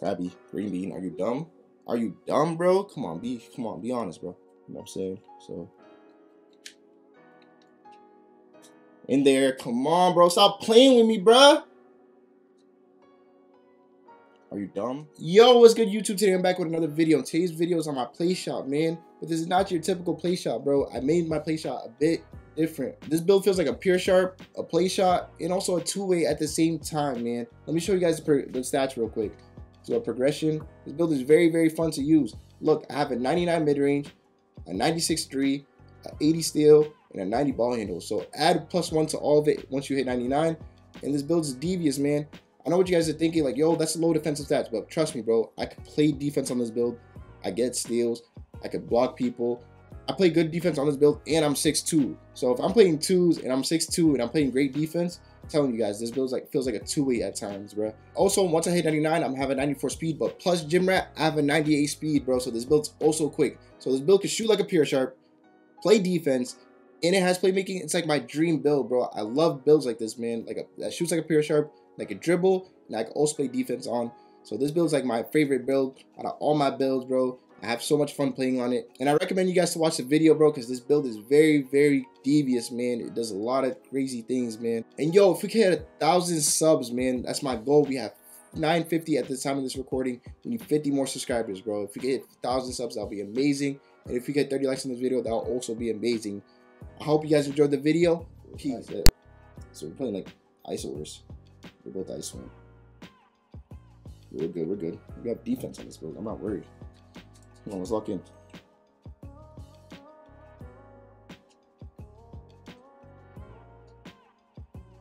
Krabby, green bean. Are you dumb? Are you dumb, bro? Come on, be honest, bro. You know what I'm saying? So in there, come on, bro. Stop playing with me, bro. Are you dumb? Yo, what's good, YouTube? Today I'm back with another video. Today's video is on my play shop, man. But this is not your typical play shop, bro. I made my play shop a bit different. This build feels like a pure sharp, a play shot, and also a two-way at the same time, man. Let me show you guys the stats real quick. So a progression. This build is very, very fun to use. Look, I have a 99 mid-range, a 96 3, an 80 steal, and a 90 ball handle. So add +1 to all of it once you hit 99. And this build is devious, man. I know what you guys are thinking, like, yo, that's low defensive stats, but trust me, bro, I could play defense on this build. I get steals. I could block people. I play good defense on this build, and I'm 6'2". So if I'm playing twos and I'm 6'2" and I'm playing great defense, I'm telling you guys, this build feels like a two-way at times, bro. Also, once I hit 99, I'm having 94 speed, but plus Gym Rat, I have a 98 speed, bro. So this build's also quick. So this build can shoot like a pure sharp, play defense, and it has playmaking. It's like my dream build, bro. I love builds like this, man. Like that shoots like a pure sharp, like a dribble, and I can also play defense on. So this build's like my favorite build out of all my builds, bro. I have so much fun playing on it, and I recommend you guys to watch the video, bro, because this build is very, very devious, man. It does a lot of crazy things, man. And yo, if we can hit 1,000 subs, man, that's my goal. We have 950 at the time of this recording. We need 50 more subscribers, bro. If we get 1,000 subs, that'll be amazing. And if we get 30 likes on this video, that'll also be amazing. I hope you guys enjoyed the video. Peace. So we're playing like Isoers. We're both ice one. We're good, we're good. We have defense on this build. I'm not worried. Come on, let's lock in.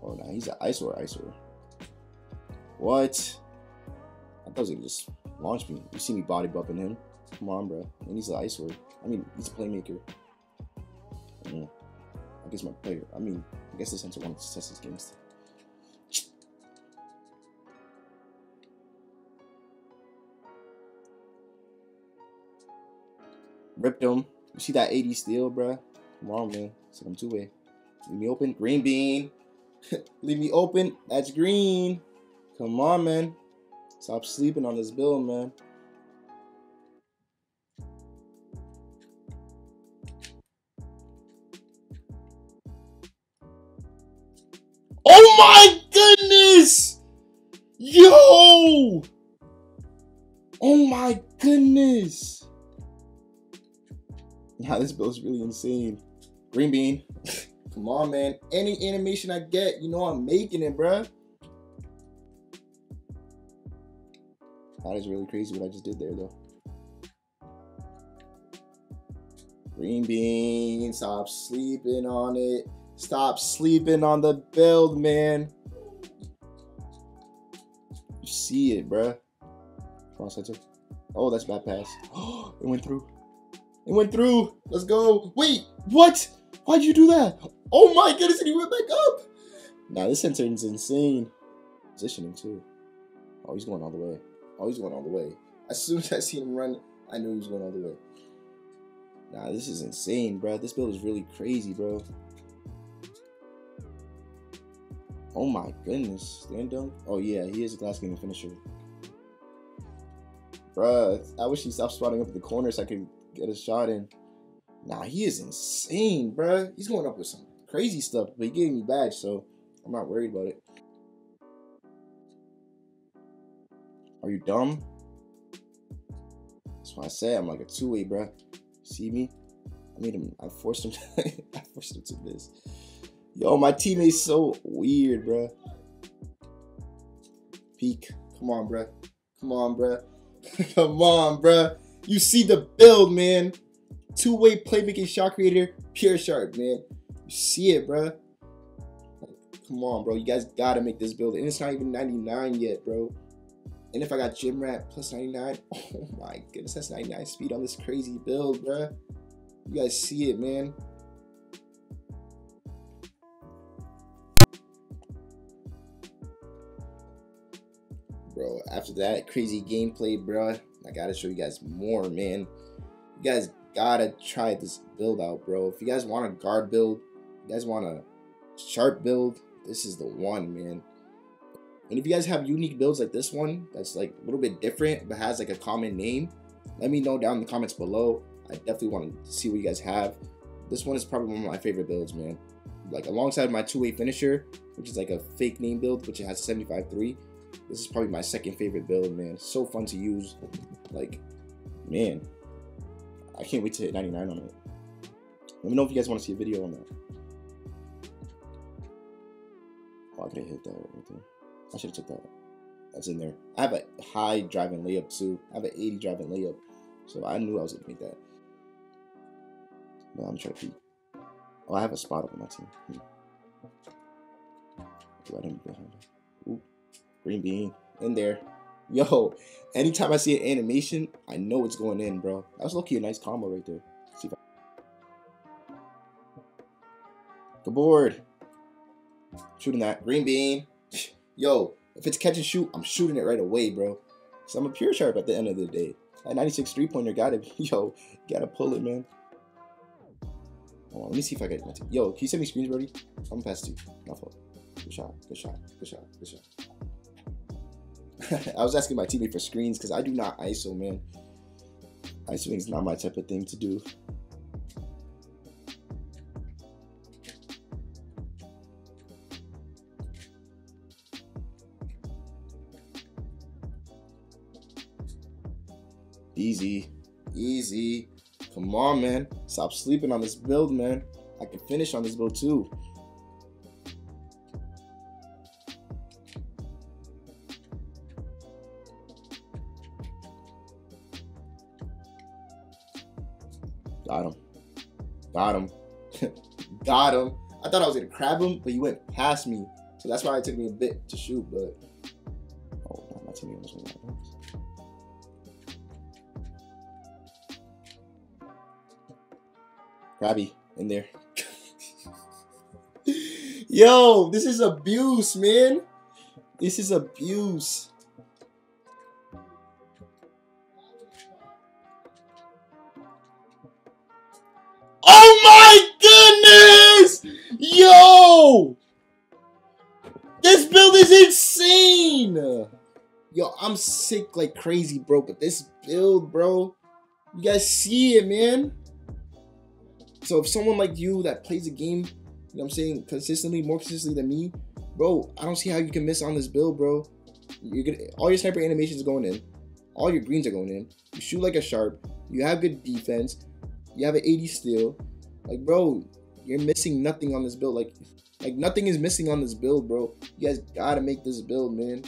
Oh, nah, he's an ice or. What? I thought he was gonna just launch me. You see me body bumping him. Come on, bro. And he's an ice or. I mean, he's a playmaker. Yeah. I guess my player. I mean, I guess this is one of the test against. Ripped him. You see that 80 steal, bruh? Come on, man. So I'm two-way. Leave me open. Green bean. Leave me open. That's green. Come on, man. Stop sleeping on this build, man. Oh my goodness! Yo! Oh my goodness! Nah, this build's really insane. Green bean. Come on, man. Any animation I get, you know I'm making it, bruh. That is really crazy what I just did there, though. Green bean. Stop sleeping on it. Stop sleeping on the build, man. You see it, bruh. Come on, center. Oh, that's bad pass. It went through. It went through. Let's go. Wait, what? Why'd you do that? Oh my goodness, and he went back up. Nah, this center is insane. Positioning too. Oh, he's going all the way. Oh, he's going all the way. As soon as I seen him run, I knew he was going all the way. Nah, this is insane, bro. This build is really crazy, bro. Oh my goodness. Stand dunk. Oh yeah, he is a glass game finisher. Bruh, I wish he stopped spotting up in the corner so I could get a shot in. Nah, he is insane, bro. He's going up with some crazy stuff, but he gave me badge, so I'm not worried about it. Are you dumb? That's why I said I'm like a two-way, bro. See me? I made him. I forced him. I forced him to this. Yo, my teammate's so weird, bro. Peek. Come on, bro. Come on, bro. Come on, bro. You see the build, man. Two-way playmaking shot creator, pure sharp, man. You see it, bro. Come on, bro. You guys gotta make this build, and it's not even 99 yet, bro. And if I got Gym Rat plus 99, oh my goodness, that's 99 speed on this crazy build, bro. You guys see it, man. Bro, after that crazy gameplay, bro, I gotta show you guys more, man. You guys gotta try this build out, bro. If you guys want a guard build, you guys want a sharp build, this is the one, man. And if you guys have unique builds like this one, that's like a little bit different, but has like a common name, let me know down in the comments below. I definitely want to see what you guys have. This one is probably one of my favorite builds, man. Like alongside my two-way finisher, which is like a fake name build, which it has 75-3. This is probably my second favorite build, man. So fun to use. Like, man, I can't wait to hit 99 on it. Let me know if you guys want to see a video on that. Oh, I could have hit that right there. I should have took that. That's in there. I have a high driving layup too. I have an 80 driving layup. So I knew I was gonna make that. No, I'm trying to peek. Oh, I have a spot up on my team. I didn't behind it. Ooh, green bean in there. Yo, anytime I see an animation, I know it's going in, bro. That was low-key a nice combo right there. Let's see if I... The board. Shooting that green bean. Yo, if it's catch and shoot, I'm shooting it right away, bro. So I'm a pure sharp at the end of the day. That 96 3-pointer got it. Yo, gotta pull it, man. Hold on, let me see if I get it. Yo, can you send me screens, Brody? I'm gonna pass to you. Not fault. Good shot. Good shot. Good shot. Good shot. I was asking my teammate for screens because I do not ISO, man. ISOing is not my type of thing to do. Easy, easy. Come on, man. Stop sleeping on this build, man. I can finish on this build too. Got him. Got him. Got him. I thought I was gonna grab him, but he went past me. So that's why it took me a bit to shoot, but oh no, my teammate was going to... Robbie in there. Yo, this is abuse, man. This is abuse. Oh my goodness! Yo! This build is insane! Yo, I'm sick like crazy, bro, but this build, bro, you guys see it, man. So if someone like you that plays the game, you know what I'm saying, consistently, more consistently than me, bro, I don't see how you can miss on this build, bro. You're gonna, all your sniper animations are going in. All your greens are going in. You shoot like a sharp. You have good defense. You have an 80 steal. Like, bro, you're missing nothing on this build. Like nothing is missing on this build, bro. You guys gotta make this build, man.